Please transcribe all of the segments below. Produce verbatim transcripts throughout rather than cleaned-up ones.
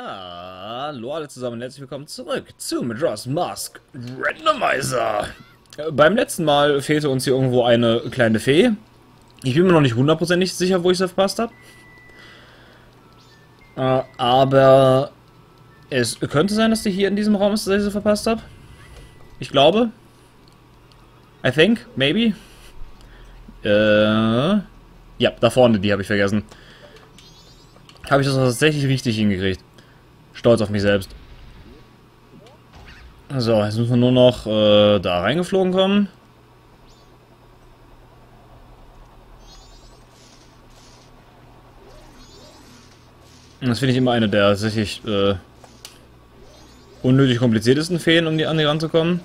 Hallo alle zusammen und herzlich willkommen zurück zu Majoras Mask Randomizer. Beim letzten Mal fehlte uns hier irgendwo eine kleine Fee. Ich bin mir noch nicht hundertprozentig sicher, wo ich sie verpasst habe. Äh, aber es könnte sein, dass die hier in diesem Raum ist, dass ich sie verpasst habe. Ich glaube. I think, maybe. Äh, ja, da vorne, die habe ich vergessen. Habe ich das tatsächlich richtig hingekriegt. Stolz auf mich selbst. So, jetzt müssen wir nur noch äh, da reingeflogen kommen. Das finde ich immer eine der tatsächlich äh, unnötig kompliziertesten Feen, um die an die ranzukommen.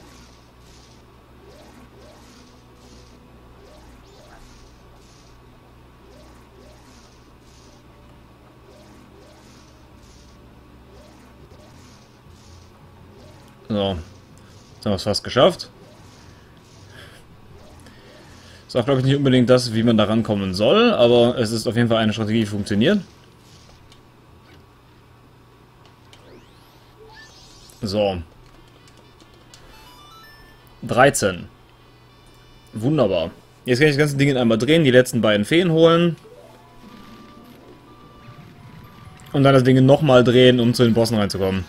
So, jetzt haben wir es fast geschafft. Ist auch, glaube ich, nicht unbedingt das, wie man da rankommen soll, aber es ist auf jeden Fall eine Strategie, die funktioniert. So. dreizehn. Wunderbar. Jetzt kann ich das ganze Ding einmal drehen, die letzten beiden Feen holen. Und dann das Ding nochmal drehen, um zu den Bossen reinzukommen.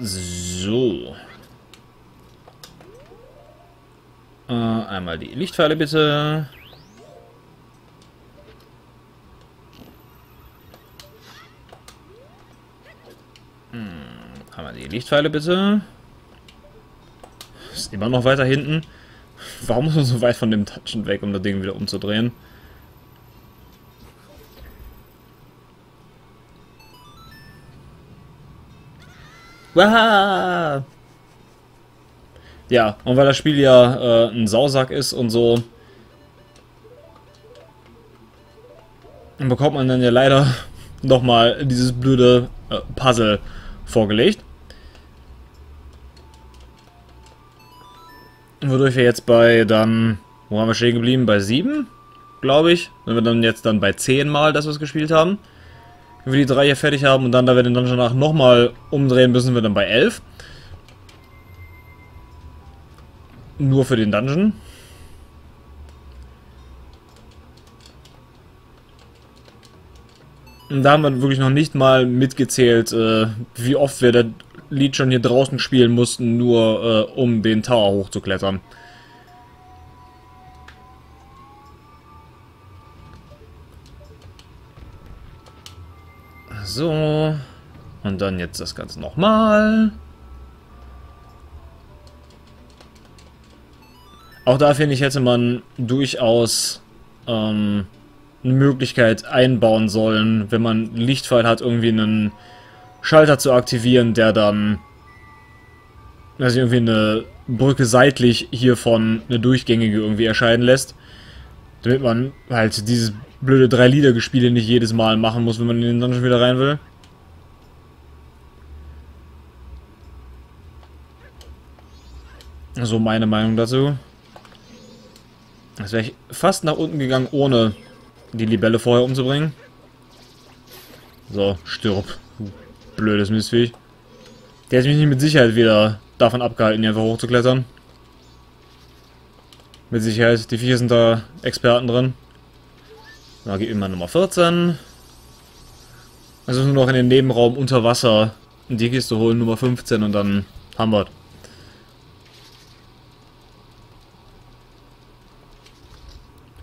So. Äh, einmal die Lichtpfeile bitte. Hm, einmal die Lichtpfeile bitte. Ist immer noch weiter hinten. Warum ist man so weit von dem Touchen weg, um das Ding wieder umzudrehen? Waha! Ja, und weil das Spiel ja äh, ein Sausack ist und so, bekommt man dann ja leider nochmal dieses blöde äh, Puzzle vorgelegt. Wodurch wir jetzt bei dann, wo haben wir stehen geblieben? Bei sieben, glaube ich. Wenn wir dann jetzt dann bei zehn Mal, dass wir es gespielt haben. Wenn wir die drei hier fertig haben und dann, da wir den Dungeon danach nochmal umdrehen, müssen wir dann bei elf. Nur für den Dungeon. Und da haben wir wirklich noch nicht mal mitgezählt, äh, wie oft wir das Lied schon hier draußen spielen mussten, nur äh, um den Tower hochzuklettern. So, und dann jetzt das Ganze nochmal. Auch da finde ich, hätte man durchaus ähm, eine Möglichkeit einbauen sollen, wenn man Lichtpfeil hat, irgendwie einen Schalter zu aktivieren, der dann, also irgendwie eine Brücke seitlich hiervon eine durchgängige irgendwie erscheinen lässt. Damit man halt dieses blöde drei Lieder-Gespiele nicht jedes Mal machen muss, wenn man in den Dungeon wieder rein will. So meine Meinung dazu. Jetzt wäre ich fast nach unten gegangen, ohne die Libelle vorher umzubringen. So, stirb. Blödes Mistvieh. Der hätte mich nicht mit Sicherheit wieder davon abgehalten, hier einfach hochzuklettern. Mit Sicherheit, die Viecher sind da Experten drin. Da geht immer Nummer vierzehn. Also nur noch in den Nebenraum unter Wasser die Kiste holen, Nummer fünfzehn, und dann haben wir.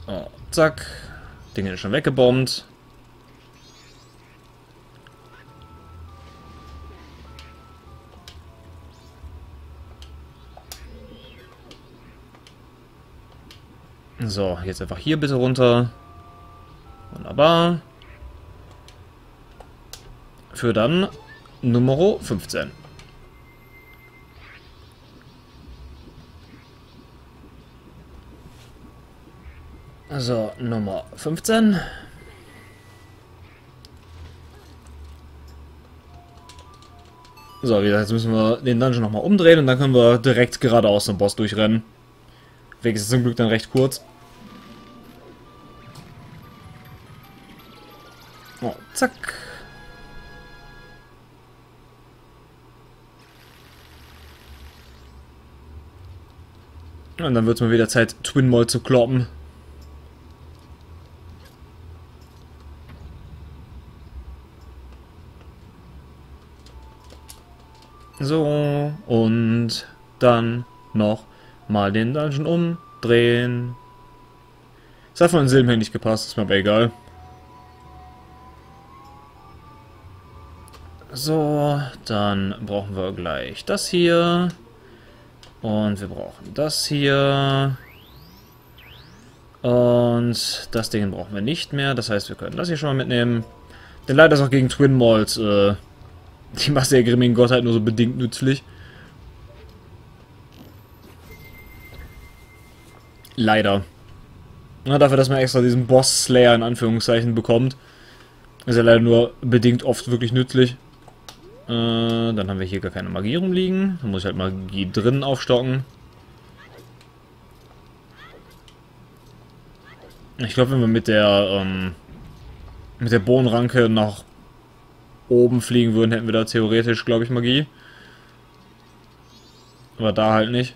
Oh, zack. Ding ist schon weggebombt. So, jetzt einfach hier bitte runter. Wunderbar. Für dann Nummer fünfzehn. So, Nummer fünfzehn. So, wie gesagt, jetzt müssen wir den Dungeon nochmal umdrehen und dann können wir direkt geradeaus zum Boss durchrennen. Weg ist zum Glück dann recht kurz. Oh, zack. Und dann wird es mal wieder Zeit, Twinmold zu kloppen. So, und dann noch mal den Dungeon umdrehen. Das hat von den Silben her nicht gepasst, ist mir aber egal. So, dann brauchen wir gleich das hier. Und wir brauchen das hier. Und das Ding brauchen wir nicht mehr. Das heißt, wir können das hier schon mal mitnehmen. Denn leider ist auch gegen Twinmold äh, die Masse der grimmigen Gottheit nur so bedingt nützlich. Leider. Na, dafür, dass man extra diesen Boss-Slayer in Anführungszeichen bekommt, ist er leider nur bedingt oft wirklich nützlich. Äh, dann haben wir hier gar keine Magie rumliegen. Dann muss ich halt Magie drinnen aufstocken. Ich glaube, wenn wir mit der, ähm, mit der Bohnenranke nach oben fliegen würden, hätten wir da theoretisch, glaube ich, Magie. Aber da halt nicht.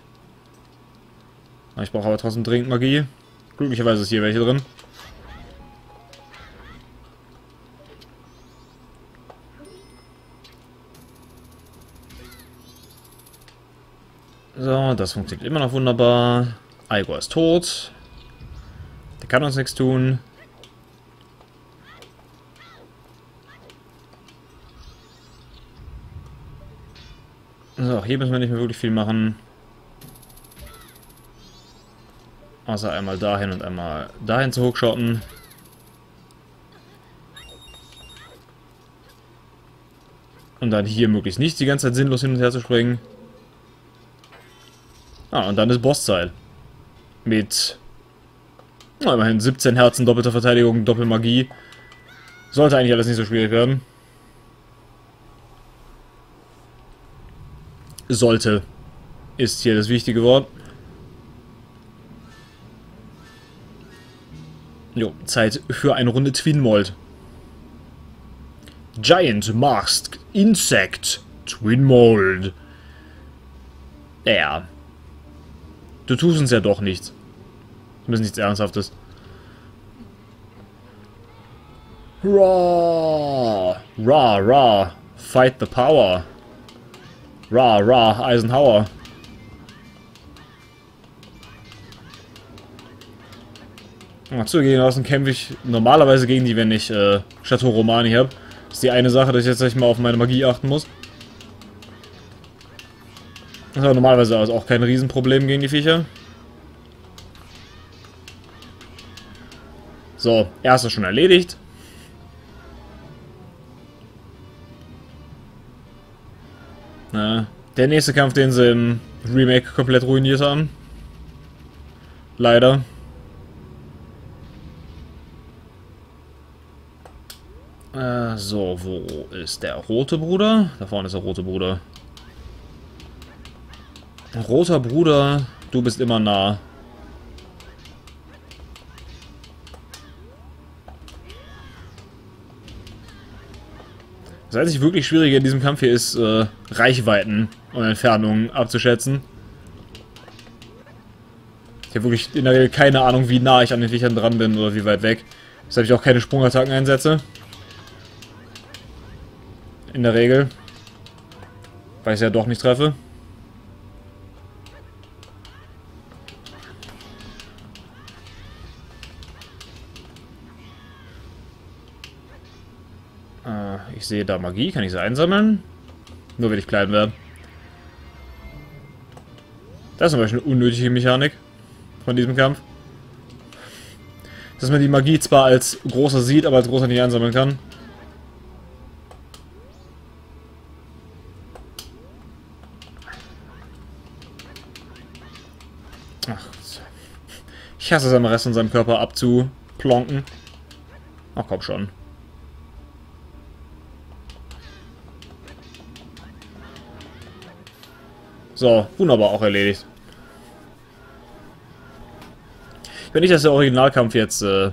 Ich brauche aber trotzdem dringend Magie. Glücklicherweise ist hier welche drin. So, das funktioniert immer noch wunderbar. Igor ist tot. Der kann uns nichts tun. So, hier müssen wir nicht mehr wirklich viel machen. Außer einmal dahin und einmal dahin zu hochschotten. Und dann hier möglichst nicht die ganze Zeit sinnlos hin und her zu springen. Ah, und dann ist Bosszeit. Mit na, immerhin siebzehn Herzen, doppelter Verteidigung, Doppelmagie. Sollte eigentlich alles nicht so schwierig werden. Sollte ist hier das wichtige Wort. Jo, Zeit für eine Runde Twinmold. Giant Masked Insect Twinmold. Ja. Du tust uns ja doch nichts. Zumindest nichts Ernsthaftes. Ra, ra, ra. Fight the power. Ra, ra, Eisenhower. Zugegeben, außen kämpfe ich normalerweise gegen die, wenn ich äh, Chateau Romani habe. Das ist die eine Sache, dass ich jetzt nicht mal auf meine Magie achten muss. Das ist aber normalerweise also auch kein Riesenproblem gegen die Viecher. So, erstes schon erledigt. Na, der nächste Kampf, den sie im Remake komplett ruiniert haben. Leider. Äh, so, wo ist der rote Bruder? Da vorne ist der rote Bruder. Roter Bruder, du bist immer nah. Das einzig wirklich Schwierige in diesem Kampf hier ist, äh, Reichweiten und Entfernungen abzuschätzen. Ich habe wirklich in der Regel keine Ahnung, wie nah ich an den Viechern dran bin oder wie weit weg. Deshalb ich auch keine Sprungattacken einsetze. In der Regel. Weil ich es ja doch nicht treffe. Ich sehe da Magie, kann ich sie einsammeln? Nur wenn ich klein werde. Das ist zum Beispiel eine unnötige Mechanik von diesem Kampf. Dass man die Magie zwar als großer sieht, aber als großer nicht einsammeln kann. Ach, ich hasse es, am Rest von seinem Körper abzuplonken. Ach komm schon. So, wunderbar, auch erledigt. Ich meine nicht, dass der Originalkampf jetzt äh,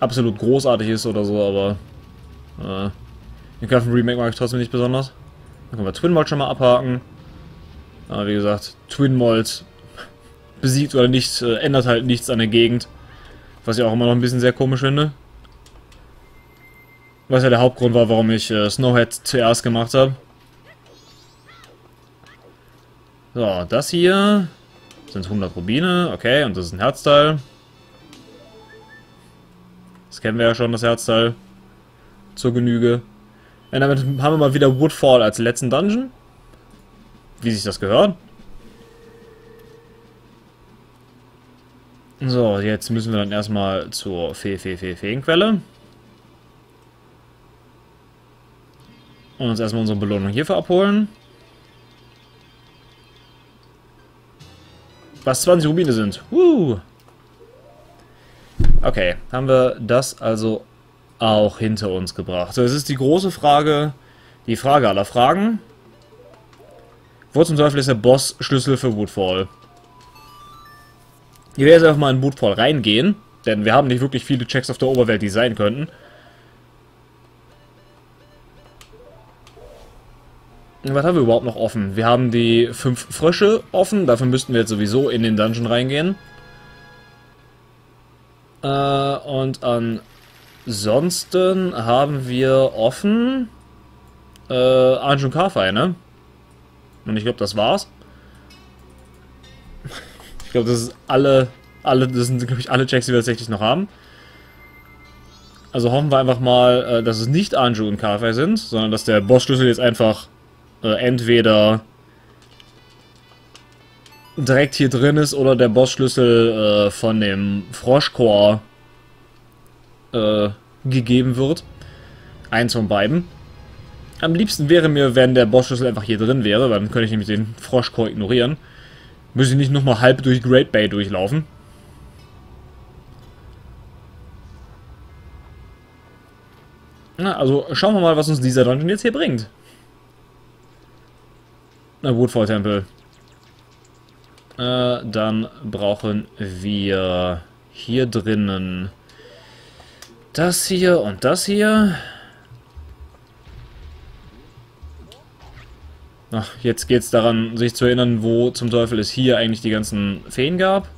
absolut großartig ist oder so, aber äh, den Kampf im Remake mag ich trotzdem nicht besonders. Dann können wir Twinmold schon mal abhaken. Aber wie gesagt, Twinmold besiegt oder nicht, äh, ändert halt nichts an der Gegend. Was ich auch immer noch ein bisschen sehr komisch finde. Was ja der Hauptgrund war, warum ich äh, Snowhead zuerst gemacht habe. So, das hier sind hundert Rubine, okay, und das ist ein Herzteil. Das kennen wir ja schon, das Herzteil. Zur Genüge. Und damit haben wir mal wieder Woodfall als letzten Dungeon. Wie sich das gehört. So, jetzt müssen wir dann erstmal zur Fee, Fee, Fee, Feenquelle. Und uns erstmal unsere Belohnung hierfür abholen. Was zwanzig Rubine sind. Uh. Okay, haben wir das also auch hinter uns gebracht. So, es ist die große Frage, die Frage aller Fragen. Wo zum Teufel ist der Boss-Schlüssel für Woodfall? Ich werde jetzt einfach mal in Woodfall reingehen, denn wir haben nicht wirklich viele Checks auf der Oberwelt, die sein könnten. Was haben wir überhaupt noch offen? Wir haben die fünf Frösche offen. Dafür müssten wir jetzt sowieso in den Dungeon reingehen. Äh, und ansonsten haben wir offen äh, Anjum Carfi, ne? Und ich glaube, das war's. Ich glaube, das ist alle, alle, das sind, glaube ich, alle Checks, die wir tatsächlich noch haben. Also hoffen wir einfach mal, dass es nicht Anjum Carfi sind, sondern dass der Bossschlüssel jetzt einfach Äh, entweder direkt hier drin ist oder der Bossschlüssel äh, von dem Froschchor äh, gegeben wird. Eins von beiden. Am liebsten wäre mir, wenn der Bossschlüssel einfach hier drin wäre, weil dann könnte ich nämlich den Froschchor ignorieren. Müsste ich nicht nochmal halb durch Great Bay durchlaufen. Na, also schauen wir mal, was uns dieser Dungeon jetzt hier bringt. Na, Woodfall-Tempel. Äh, dann brauchen wir hier drinnen das hier und das hier. Ach, jetzt geht's daran, sich zu erinnern, wo zum Teufel es hier eigentlich die ganzen Feen gab.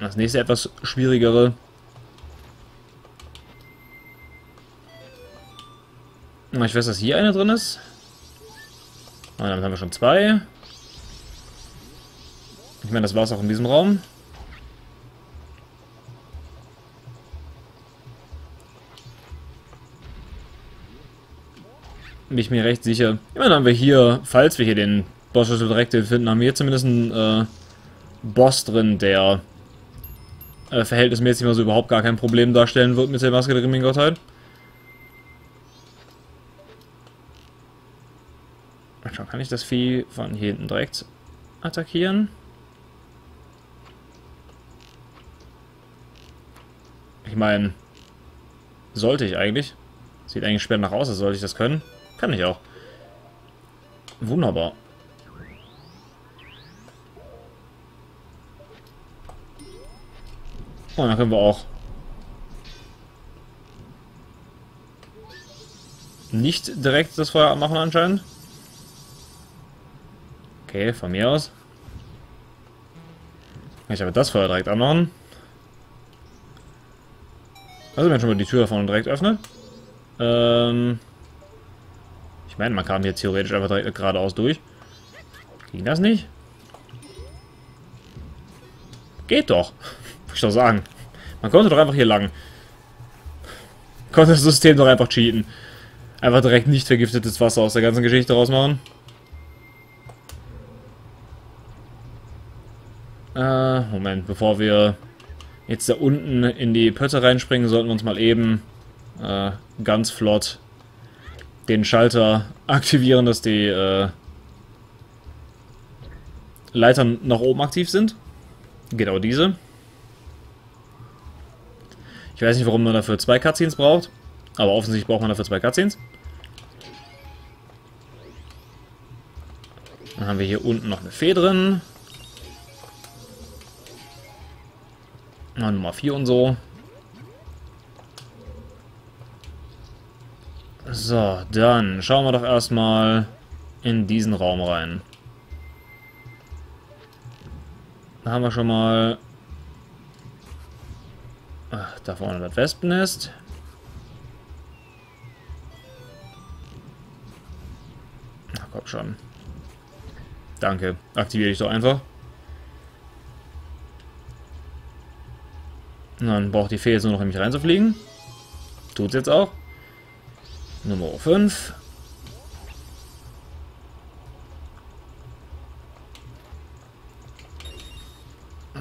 Das nächste etwas schwierigere. Ich weiß, dass hier eine drin ist. Und damit haben wir schon zwei. Ich meine, das war es auch in diesem Raum. Bin ich mir recht sicher. Immerhin haben wir hier, falls wir hier den Bossschlüssel direkt finden, haben wir hier zumindest einen äh, Boss drin, der äh, verhältnismäßig mal so überhaupt gar kein Problem darstellen wird mit der Maske der grimmigen Gottheit. Kann ich das Vieh von hier hinten direkt attackieren? Ich meine, sollte ich eigentlich. Sieht eigentlich schwer nach aus, als sollte ich das können. Kann ich auch. Wunderbar. Und dann können wir auch nicht direkt das Feuer anmachen anscheinend. Okay, von mir aus. Ich habe das Feuer direkt anmachen. Also wenn ich schon mal die Tür davon direkt öffne. Ähm ich meine, man kam hier theoretisch einfach direkt geradeaus durch. Ging das nicht? Geht doch. Muss ich doch sagen. Man konnte doch einfach hier lang. Konnte das System doch einfach cheaten. Einfach direkt nicht vergiftetes Wasser aus der ganzen Geschichte rausmachen. Moment, bevor wir jetzt da unten in die Pötte reinspringen, sollten wir uns mal eben äh, ganz flott den Schalter aktivieren, dass die äh, Leitern nach oben aktiv sind. Genau diese. Ich weiß nicht, warum man dafür zwei Cutscenes braucht, aber offensichtlich braucht man dafür zwei Cutscenes. Dann haben wir hier unten noch eine Fee drin. Nummer vier und so. So, dann schauen wir doch erstmal in diesen Raum rein. Da haben wir schon mal... Ach, da vorne das Wespennest. Ach, komm schon. Danke. Aktiviere ich doch einfach. Und dann braucht die Fee jetzt nur noch in mich reinzufliegen. Tut's jetzt auch. Nummer fünf.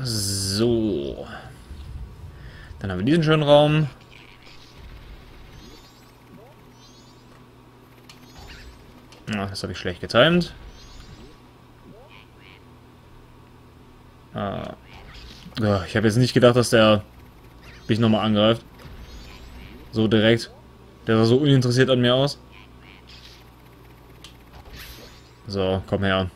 So. Dann haben wir diesen schönen Raum. Ach, das habe ich schlecht getimt. Ah. Ich habe jetzt nicht gedacht, dass der mich nochmal angreift. So direkt. Der sah so uninteressiert an mir aus. So, komm her.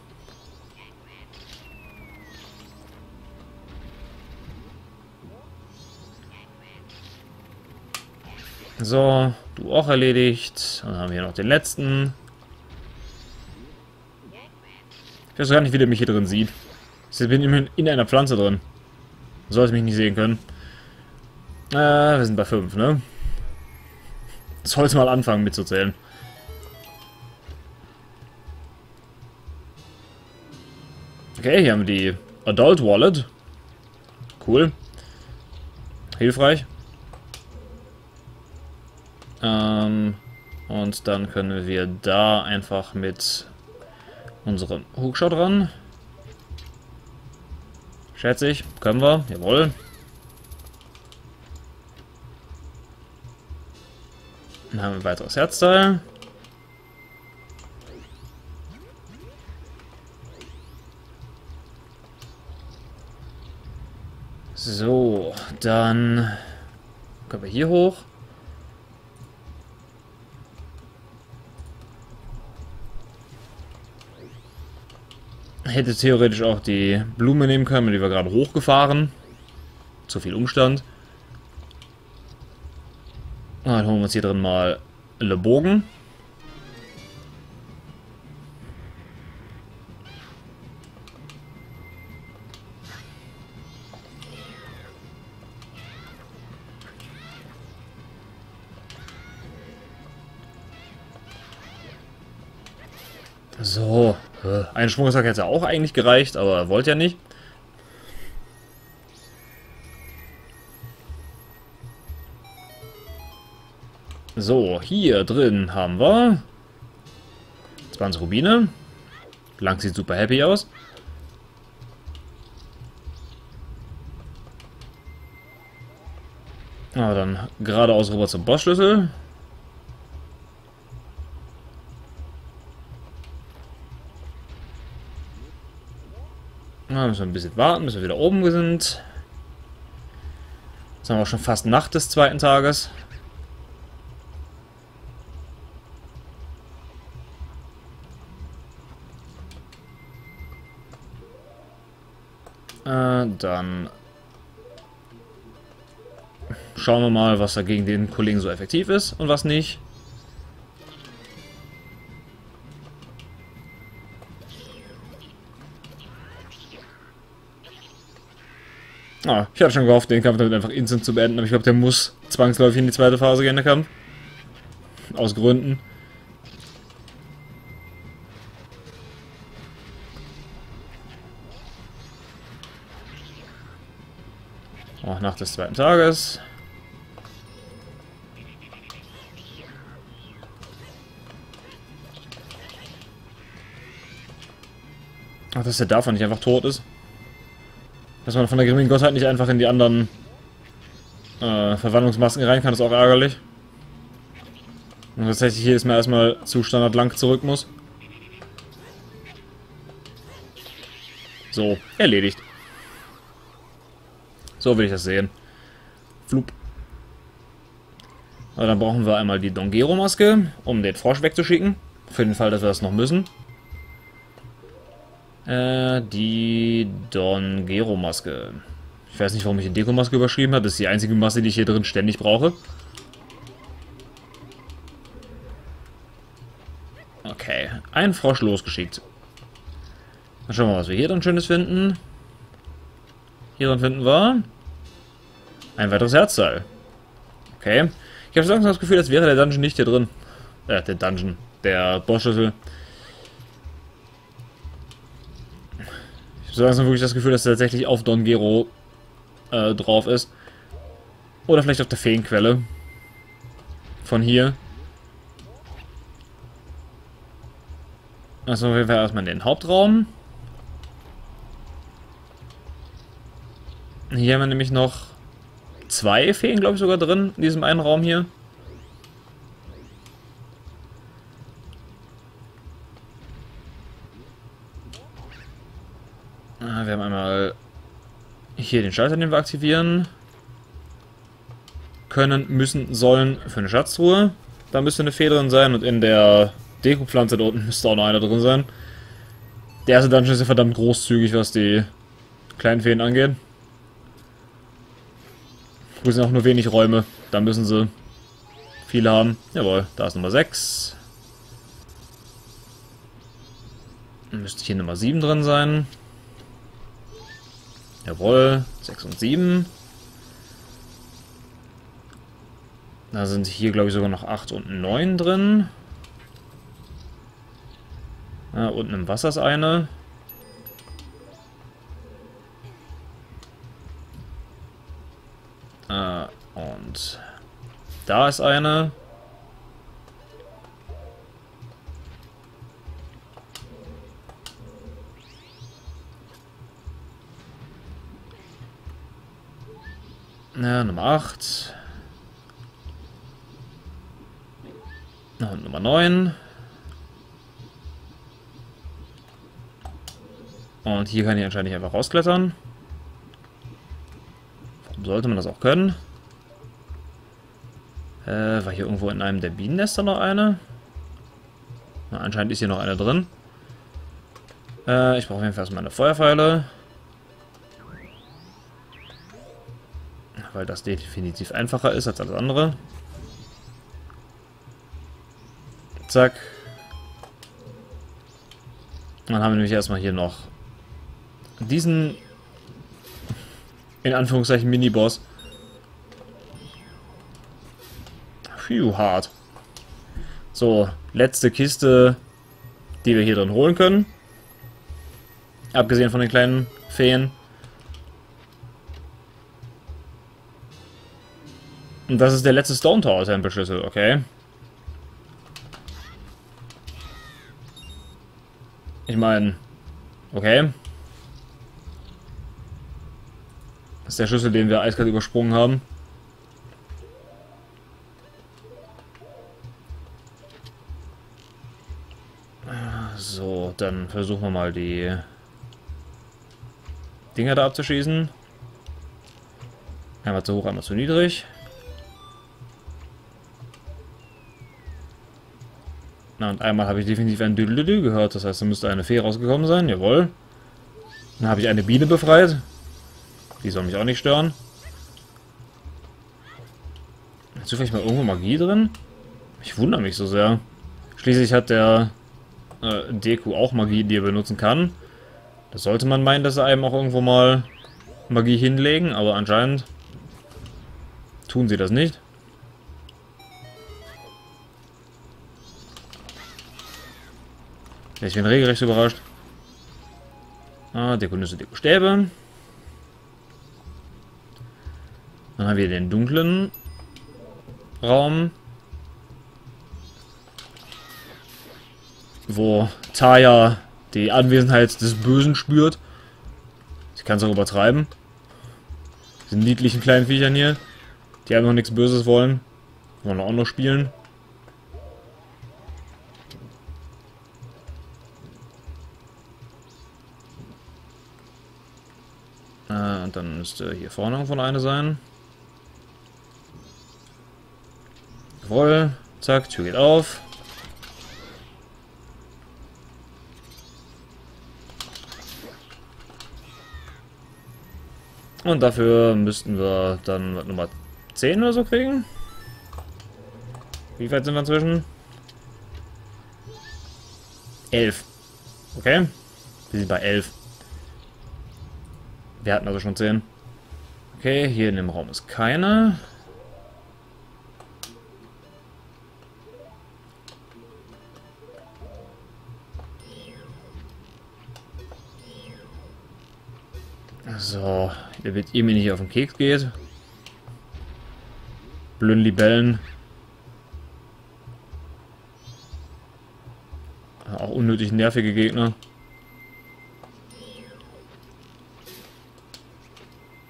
So, du auch erledigt. Dann haben wir hier noch den letzten. Ich weiß gar nicht, wie der mich hier drin sieht. Ich bin immerhin in einer Pflanze drin. Sollte mich nicht sehen können. Äh, wir sind bei fünf, ne? Sollte mal anfangen mitzuzählen. Okay, hier haben wir die Adult Wallet. Cool. Hilfreich. Ähm, und dann können wir da einfach mit unserem Hookshot ran. Schätze ich. Können wir. Jawohl. Dann haben wir ein weiteres Herzteil. So, dann können wir hier hoch. Hätte theoretisch auch die Blume nehmen können, mit der wir gerade hochgefahren. Zu viel Umstand. Dann holen wir uns hier drin mal Le Bogen. So, ein Schwungsack hätte auch eigentlich gereicht, aber er wollte ja nicht. So, hier drin haben wir zwanzig Rubine. Blank sieht super happy aus. Na, dann geradeaus rüber zum Bossschlüssel. Na, müssen wir ein bisschen warten, bis wir wieder oben sind. Jetzt haben wir auch schon fast Nacht des zweiten Tages. Dann schauen wir mal, was da gegen den Kollegen so effektiv ist und was nicht. Ah, ich hatte schon gehofft, den Kampf damit einfach instant zu beenden, aber ich glaube, der muss zwangsläufig in die zweite Phase gehen, der Kampf. Aus Gründen. Auch nach des zweiten Tages. Ach, dass der davon nicht einfach tot ist. Dass man von der grimmigen Gottheit nicht einfach in die anderen äh, Verwandlungsmasken rein kann, ist auch ärgerlich. Und tatsächlich hier ist man erstmal zu Standard lang zurück muss. So, erledigt. So will ich das sehen. Flup. Aber dann brauchen wir einmal die Don Gero Maske, um den Frosch wegzuschicken. Für den Fall, dass wir das noch müssen. Äh, die Don Gero Maske. Ich weiß nicht, warum ich eine Dekomaske überschrieben habe. Das ist die einzige Maske, die ich hier drin ständig brauche. Okay, ein Frosch losgeschickt. Dann schauen wir mal, was wir hier dann Schönes finden. Hier drin finden wir ein weiteres Herzteil. Okay. Ich habe langsam das Gefühl, als wäre der Dungeon nicht hier drin. Äh, der Dungeon. Der Bossschlüssel. Ich habe langsam wirklich das Gefühl, dass er tatsächlich auf Don Gero äh, drauf ist. Oder vielleicht auf der Feenquelle. Von hier. Also wir werden erstmal in den Hauptraum. Hier haben wir nämlich noch zwei Feen, glaube ich, sogar drin, in diesem einen Raum hier. Ah, wir haben einmal hier den Schalter, den wir aktivieren können, müssen, sollen für eine Schatztruhe. Da müsste eine Fee drin sein und in der Dekopflanze da unten müsste auch noch einer drin sein. Der erste Dungeon ist ja verdammt großzügig, was die kleinen Feen angeht. Gut, sind auch nur wenig Räume. Da müssen sie viele haben. Jawohl, da ist Nummer sechs. Dann müsste hier Nummer sieben drin sein. Jawohl, sechs und sieben. Da sind hier, glaube ich, sogar noch acht und neun drin. Ah, unten im Wasser ist eine. Ah, und da ist eine. Ja, Nummer acht. Und Nummer neun. Und hier kann ich anscheinend nicht einfach rausklettern. Warum sollte man das auch können? Äh, war hier irgendwo in einem der Bienennester noch eine? Na, anscheinend ist hier noch eine drin. Äh, ich brauche auf jeden Fall erstmal eine Feuerpfeile. Weil das definitiv einfacher ist als alles andere. Zack. Dann haben wir nämlich erstmal hier noch diesen, in Anführungszeichen, Mini-Boss. Phew, hart. So, letzte Kiste, die wir hier drin holen können. Abgesehen von den kleinen Feen. Und das ist der letzte Stone Tower Tempelschlüssel, okay. Ich meine, okay. Das ist der Schlüssel, den wir eiskalt übersprungen haben. So, dann versuchen wir mal die Dinger da abzuschießen. Einmal zu hoch, einmal zu niedrig. Na, und einmal habe ich definitiv ein Düdelüdelü gehört. Das heißt, da müsste eine Fee rausgekommen sein. Jawohl. Dann habe ich eine Biene befreit. Die soll mich auch nicht stören. Ist vielleicht mal irgendwo Magie drin? Ich wundere mich so sehr. Schließlich hat der äh, Deku auch Magie, die er benutzen kann. Das sollte man meinen, dass er einem auch irgendwo mal Magie hinlegen, aber anscheinend tun sie das nicht. Ich bin regelrecht überrascht. Ah, Dekonüsse, Dekostäbe. Dann haben wir den dunklen Raum, wo Taya die Anwesenheit des Bösen spürt. Sie kann es auch übertreiben. Diese niedlichen kleinen Viechern hier, die einfach nichts Böses wollen. Wollen auch noch spielen. Äh, und dann müsste hier vorne von einer sein. Jawohl, zack, Tür geht auf. Und dafür müssten wir dann Nummer zehn oder so kriegen. Wie weit sind wir inzwischen? elf. Okay. Wir sind bei elf. Wir hatten also schon zehn. Okay, hier in dem Raum ist keiner. So, damit ihr mir nicht auf den Keks geht. Blöden Libellen. Auch unnötig nervige Gegner.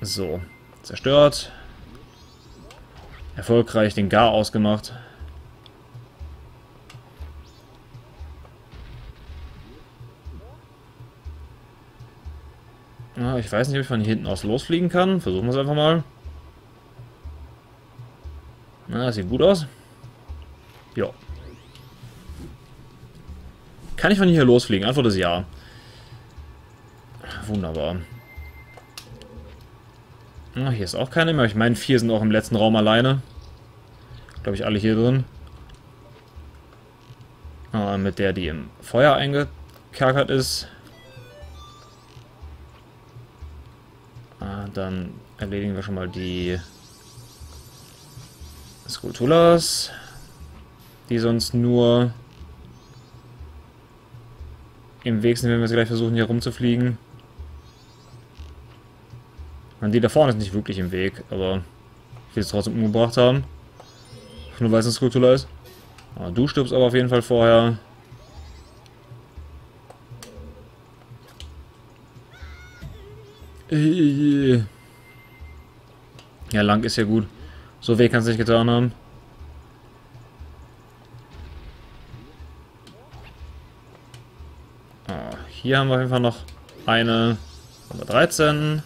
So, zerstört. Erfolgreich den Gar ausgemacht. Na, ich weiß nicht, ob ich von hier hinten aus losfliegen kann. Versuchen wir es einfach mal. Na, das sieht gut aus. Ja. Kann ich von hier losfliegen? Antwort ist ja. Wunderbar. Na, hier ist auch keiner mehr. Ich meine, vier sind auch im letzten Raum alleine. Glaube ich, alle hier drin. Ah, mit der, die im Feuer eingekakert ist. Dann erledigen wir schon mal die Skulltulas, die sonst nur im Weg sind, wenn wir es gleich versuchen, hier rumzufliegen. Und die da vorne ist nicht wirklich im Weg, aber ich will es trotzdem umgebracht haben. Nur weil es ein Skulltula ist. Du stirbst aber auf jeden Fall vorher. Ja, lang ist ja gut. So weh kann es nicht getan haben. Ah, hier haben wir auf jeden Fall noch eine Nummer dreizehn.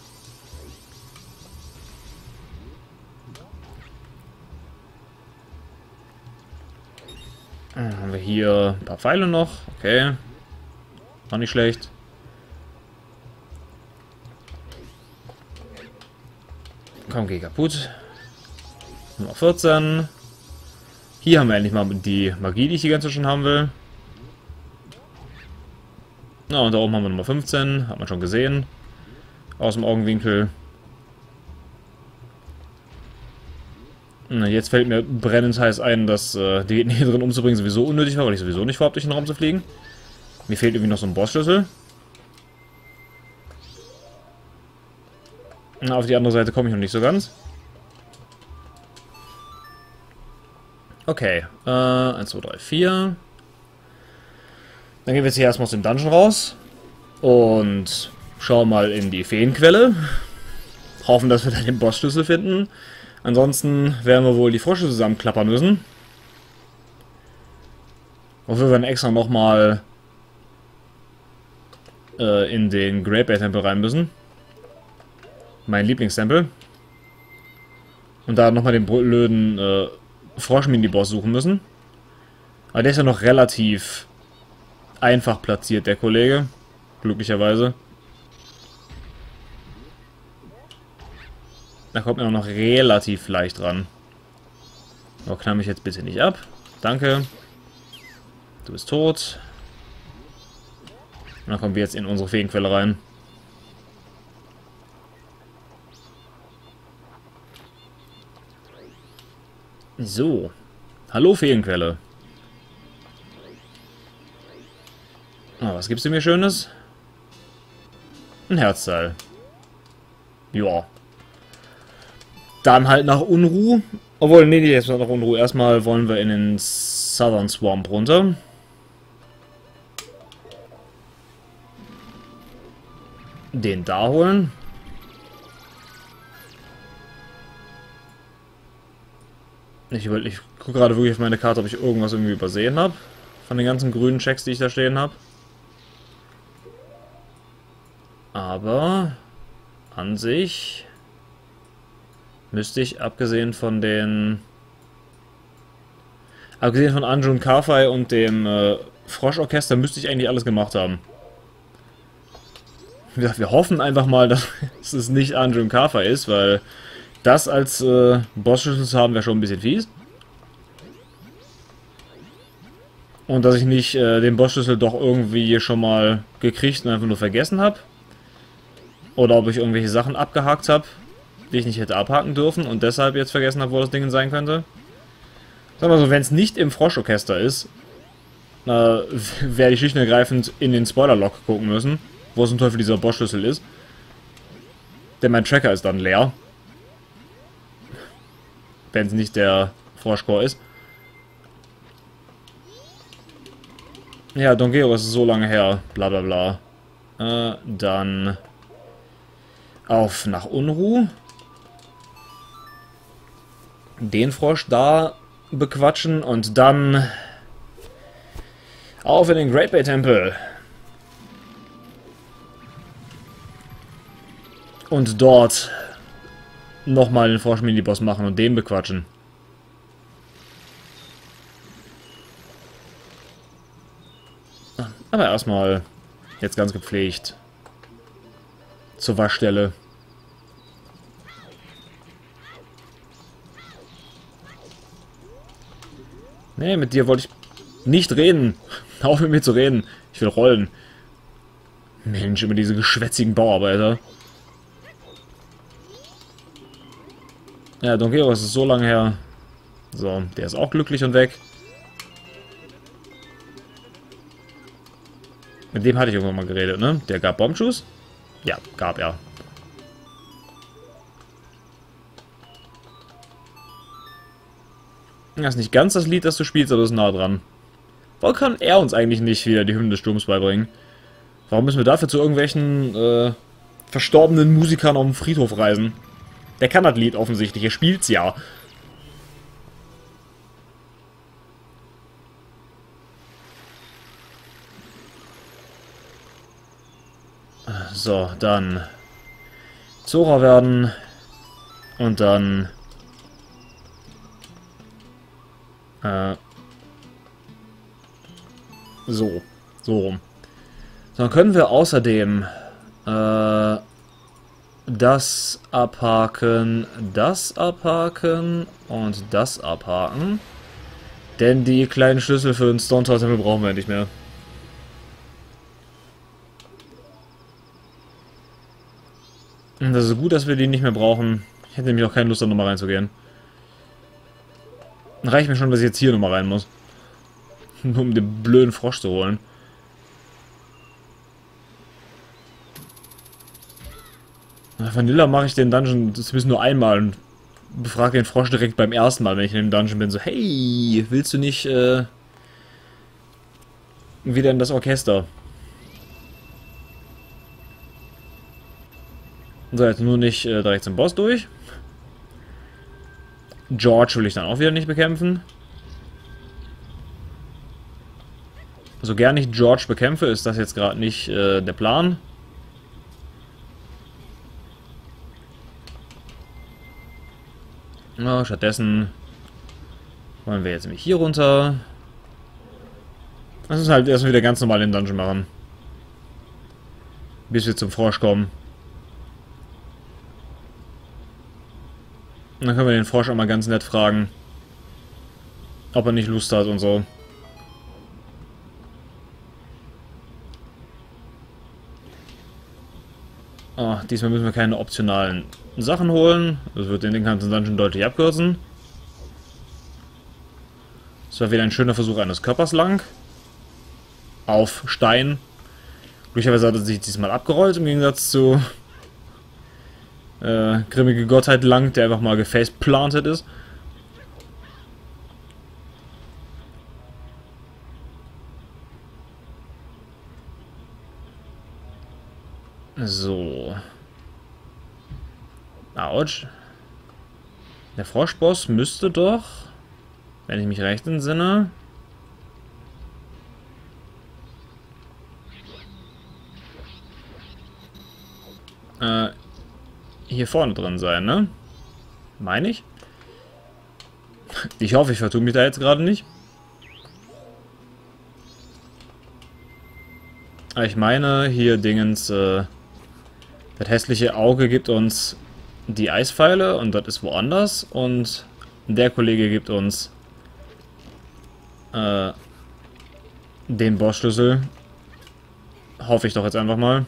Dann haben wir hier ein paar Pfeile noch. Okay. War nicht schlecht. Komm, geh kaputt. Nummer vierzehn. Hier haben wir endlich mal die Magie, die ich die ganze Zeit schon haben will. Na, und da oben haben wir Nummer fünfzehn. Hat man schon gesehen. Aus dem Augenwinkel. Na, jetzt fällt mir brennend heiß ein, dass äh, die hier drin umzubringen sowieso unnötig war, weil ich sowieso nicht vorhabe, durch den Raum zu fliegen. Mir fehlt irgendwie noch so ein Bossschlüssel. Auf die andere Seite komme ich noch nicht so ganz. Okay. Äh, eins, zwei, drei, vier. Dann gehen wir jetzt hier erstmal aus dem Dungeon raus. Und schauen mal in die Feenquelle. Hoffen, dass wir da den Bossschlüssel finden. Ansonsten werden wir wohl die Frosche zusammenklappern müssen. Wofür wir dann extra nochmal äh, in den Great Bay Tempel rein müssen. Mein Lieblingstempel. Und da nochmal den blöden äh, Frosch-Mini-Boss suchen müssen. Aber der ist ja noch relativ einfach platziert, der Kollege. Glücklicherweise. Da kommt man auch noch relativ leicht ran. Doch, knall mich jetzt bitte nicht ab. Danke. Du bist tot. Und dann kommen wir jetzt in unsere Feenquelle rein. So. Hallo, Feenquelle. Ah, was gibst du mir Schönes? Ein Herzteil. Ja. Dann halt nach Unruh. Obwohl, nee, nee, jetzt nach Unruh. Erstmal wollen wir in den Southern Swamp runter. Den da holen. Ich, ich gucke gerade wirklich auf meine Karte, ob ich irgendwas irgendwie übersehen habe. Von den ganzen grünen Checks, die ich da stehen habe. Aber an sich müsste ich, abgesehen von den... Abgesehen von Anjum Carfi und dem äh, Froschorchester, müsste ich eigentlich alles gemacht haben. wir, wir hoffen einfach mal, dass es nicht Anjum Carfi ist, weil das als äh, Bossschlüssel zu haben wäre schon ein bisschen fies. Und dass ich nicht äh, den Bossschlüssel doch irgendwie schon mal gekriegt und einfach nur vergessen habe. Oder ob ich irgendwelche Sachen abgehakt habe, die ich nicht hätte abhaken dürfen und deshalb jetzt vergessen habe, wo das Ding sein könnte. Sagen wir so, wenn es nicht im Froschorchester ist, äh, werde ich schlicht und ergreifend in den Spoiler-Log gucken müssen, wo zum Teufel dieser Bossschlüssel ist. Denn mein Tracker ist dann leer. Wenn es nicht der Froschchor ist. Ja, Don Gero ist so lange her. Bla bla bla. Äh, dann auf nach Unruh. Den Frosch da bequatschen und dann auf in den Great Bay Tempel. Und dort nochmal den Frosch-Miniboss machen und den bequatschen. Aber erstmal jetzt ganz gepflegt zur Waschstelle. Nee, mit dir wollte ich nicht reden. Hör auf mit mir zu reden. Ich will rollen. Mensch, über diese geschwätzigen Bauarbeiter. Ja, Don Gero ist so lange her. So, der ist auch glücklich und weg. Mit dem hatte ich irgendwann mal geredet, ne? Der gab Bombschuss? Ja, gab er. Das ist nicht ganz das Lied, das du spielst, aber das ist nah dran. Warum kann er uns eigentlich nicht wieder die Hymne des Sturms beibringen? Warum müssen wir dafür zu irgendwelchen äh, verstorbenen Musikern auf dem Friedhof reisen? Der kann das Lied offensichtlich, er spielt's ja. So, dann Zora werden und dann äh, so, so rum. So, dann können wir außerdem äh, das abhaken, das abhaken und das abhaken. Denn die kleinen Schlüssel für den Stone Tower brauchen wir nicht mehr. Und das ist gut, dass wir die nicht mehr brauchen. Ich hätte nämlich auch keine Lust, da nochmal reinzugehen. Dann reicht mir schon, dass ich jetzt hier nochmal rein muss. Nur um den blöden Frosch zu holen. Vanilla mache ich den Dungeon zumindest nur einmal und befrage den Frosch direkt beim ersten Mal, wenn ich in dem Dungeon bin. So, hey, willst du nicht äh, wieder in das Orchester? So, jetzt nur nicht äh, direkt zum Boss durch. George will ich dann auch wieder nicht bekämpfen. So gern ich George bekämpfe, ist das jetzt gerade nicht äh, der Plan. Ja, stattdessen wollen wir jetzt nämlich hier runter. Das ist halt erstmal wieder ganz normal den Dungeon machen. Bis wir zum Frosch kommen. Und dann können wir den Frosch einmal ganz nett fragen, ob er nicht Lust hat und so. Oh, diesmal müssen wir keine optionalen Sachen holen. Das wird den ganzen Dungeon deutlich abkürzen. Das war wieder ein schöner Versuch eines Körpers lang. Auf Stein. Glücklicherweise hat er sich diesmal abgerollt, im Gegensatz zu äh, grimmige Gottheit lang, der einfach mal gefaceplantet ist. So. Autsch. Der Froschboss müsste doch, wenn ich mich recht entsinne, äh, hier vorne drin sein, ne? Meine ich? Ich hoffe, ich vertue mich da jetzt gerade nicht. Aber ich meine, hier Dingens, äh, Das hässliche Auge gibt uns die Eispfeile und das ist woanders. Und der Kollege gibt uns äh, den Bossschlüssel. Hoffe ich doch jetzt einfach mal.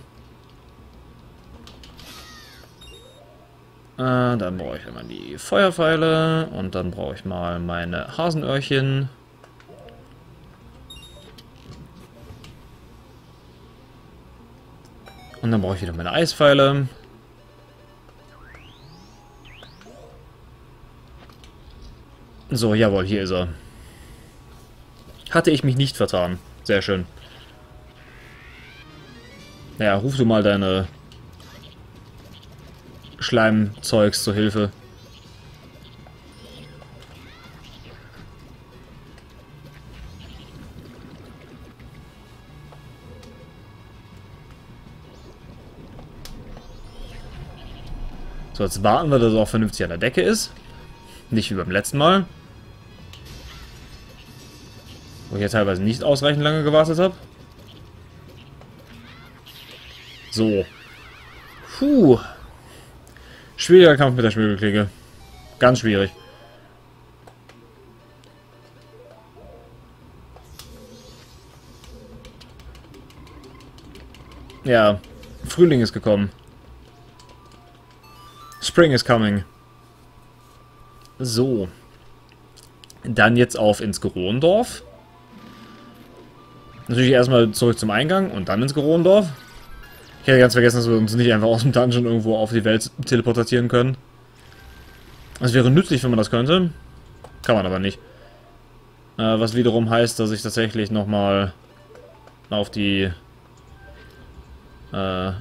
Äh, dann brauche ich immer die Feuerpfeile und dann brauche ich mal meine Hasenöhrchen. Und dann brauche ich wieder meine Eispfeile. So, jawohl, hier ist er. Hatte ich mich nicht vertan. Sehr schön. Naja, ruf du mal deine Schleimzeugs zur Hilfe. So, jetzt warten wir, dass es auch vernünftig an der Decke ist. Nicht wie beim letzten Mal. Wo ich ja teilweise nicht ausreichend lange gewartet habe. So. Puh. Schwieriger Kampf mit der Schmögelklinge. Ganz schwierig. Ja, Frühling ist gekommen. Spring is coming. So. Dann jetzt auf ins Gorondorf. Natürlich erstmal zurück zum Eingang und dann ins Gorondorf. Ich hätte ganz vergessen, dass wir uns nicht einfach aus dem Dungeon irgendwo auf die Welt teleportieren können. Es wäre nützlich, wenn man das könnte. Kann man aber nicht. Äh, was wiederum heißt, dass ich tatsächlich nochmal auf die äh,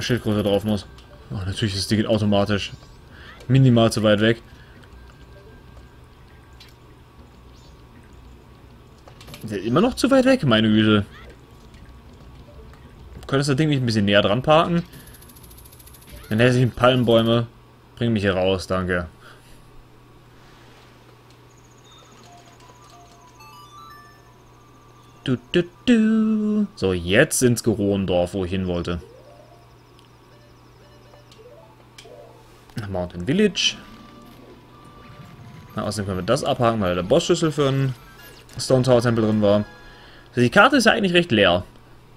Schildkröte drauf muss. Oh, natürlich ist das Ding automatisch minimal zu weit weg. Ist ja immer noch zu weit weg, meine Güte. Könntest du das Ding nicht ein bisschen näher dran parken? Dann hätte ich Palmenbäume. Bring mich hier raus, danke. Du, du, du. So, jetzt ins Gorondorf, wo ich hin wollte. Mountain Village. Na, außerdem können wir das abhaken, weil der Bossschlüssel für einen Stone Tower Tempel drin war. Also die Karte ist ja eigentlich recht leer.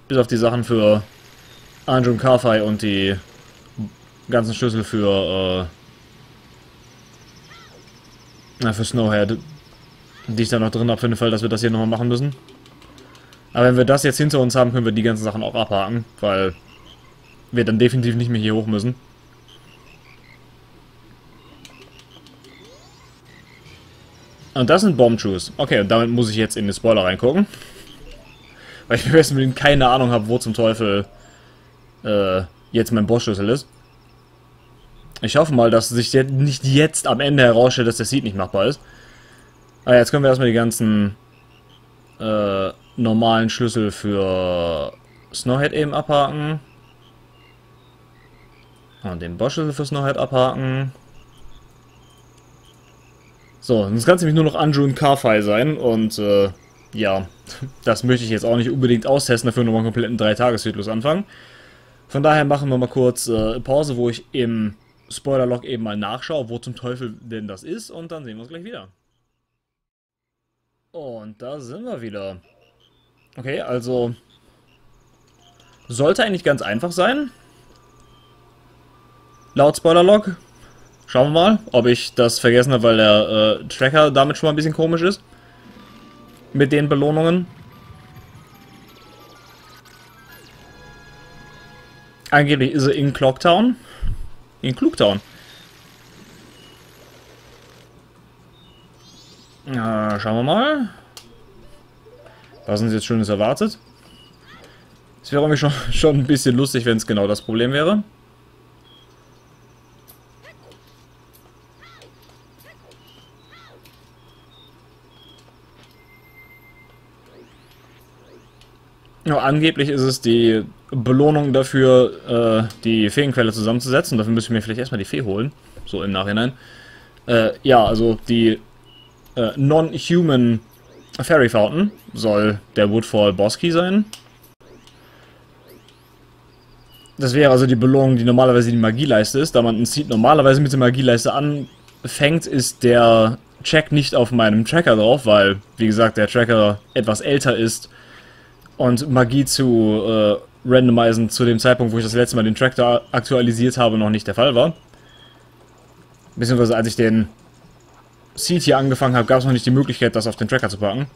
Bis auf die Sachen für Anjum Carfi und die ganzen Schlüssel für, äh, na, für Snowhead. Die ich da noch drin habe für den Fall, dass wir das hier nochmal machen müssen. Aber wenn wir das jetzt hinter uns haben, können wir die ganzen Sachen auch abhaken, weil wir dann definitiv nicht mehr hier hoch müssen. Und das sind Bombschuss. Okay, und damit muss ich jetzt in den Spoiler reingucken. Weil ich mir besten Willen keine Ahnung habe, wo zum Teufel äh, jetzt mein Bossschlüssel ist. Ich hoffe mal, dass sich der nicht jetzt am Ende herausstellt, dass der Seed nicht machbar ist. Aber jetzt können wir erstmal die ganzen äh, normalen Schlüssel für Snowhead eben abhaken. Und den Bossschlüssel für Snowhead abhaken. So, das kann nämlich nur noch Anjum Carfi sein und äh, ja, das möchte ich jetzt auch nicht unbedingt austesten, dafür nochmal einen kompletten drei Tages Zyklus anfangen. Von daher machen wir mal kurz äh, Pause, wo ich im Spoiler-Log eben mal nachschaue, wo zum Teufel denn das ist und dann sehen wir uns gleich wieder. Und da sind wir wieder. Okay, also sollte eigentlich ganz einfach sein. Laut Spoiler-Log. Schauen wir mal, ob ich das vergessen habe, weil der äh, Tracker damit schon mal ein bisschen komisch ist. Mit den Belohnungen. Angeblich ist er in Clocktown. In Clocktown. Na, schauen wir mal. Was uns jetzt Schönes erwartet. Es wäre irgendwie schon, schon ein bisschen lustig, wenn es genau das Problem wäre. Nur angeblich ist es die Belohnung dafür, äh, die Feenquelle zusammenzusetzen. Dafür müssen wir vielleicht erstmal die Fee holen. So im Nachhinein. Äh, ja, also die äh, Non-Human Fairy Fountain soll der Woodfall Boss Key sein. Das wäre also die Belohnung, die normalerweise die Magieleiste ist. Da man ein Seed normalerweise mit der Magieleiste anfängt, ist der Check nicht auf meinem Tracker drauf, weil, wie gesagt, der Tracker etwas älter ist und Magie zu äh, randomisen zu dem Zeitpunkt, wo ich das letzte Mal den Tracker aktualisiert habe, noch nicht der Fall war. Beziehungsweise als ich den Seed hier angefangen habe, gab es noch nicht die Möglichkeit, das auf den Tracker zu packen.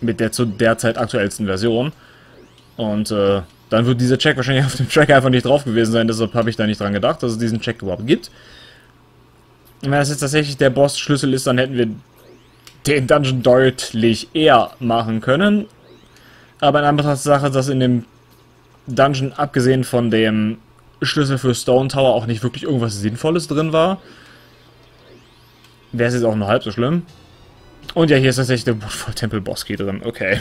Mit der zu derzeit aktuellsten Version. Und äh, dann wird dieser Check wahrscheinlich auf dem Tracker einfach nicht drauf gewesen sein, deshalb habe ich da nicht dran gedacht, dass es diesen Check überhaupt gibt. Wenn das jetzt tatsächlich der Boss-Schlüssel ist, dann hätten wir den Dungeon deutlich eher machen können. Aber in Anbetracht der Sache, dass in dem Dungeon, abgesehen von dem Schlüssel für Stone Tower, auch nicht wirklich irgendwas Sinnvolles drin war, wäre es jetzt auch nur halb so schlimm. Und ja, hier ist tatsächlich der Woodfall-Tempel-Boss-Key drin, okay.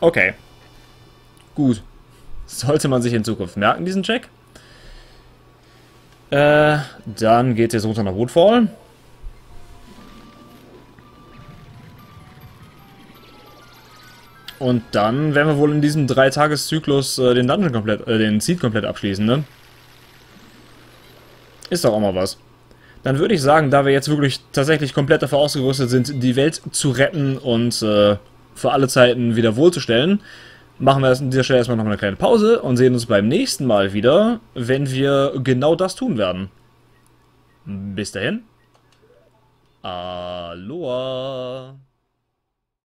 Okay. Gut. Sollte man sich in Zukunft merken, diesen Check. Äh, dann geht es runter nach Woodfall. Und dann werden wir wohl in diesem drei-Tages-Zyklus äh, den Dungeon komplett, äh, den Seed komplett abschließen, ne? Ist doch auch mal was. Dann würde ich sagen, da wir jetzt wirklich tatsächlich komplett dafür ausgerüstet sind, die Welt zu retten und äh, für alle Zeiten wieder wohlzustellen, machen wir an dieser Stelle erstmal noch eine kleine Pause und sehen uns beim nächsten Mal wieder, wenn wir genau das tun werden. Bis dahin. Aloha.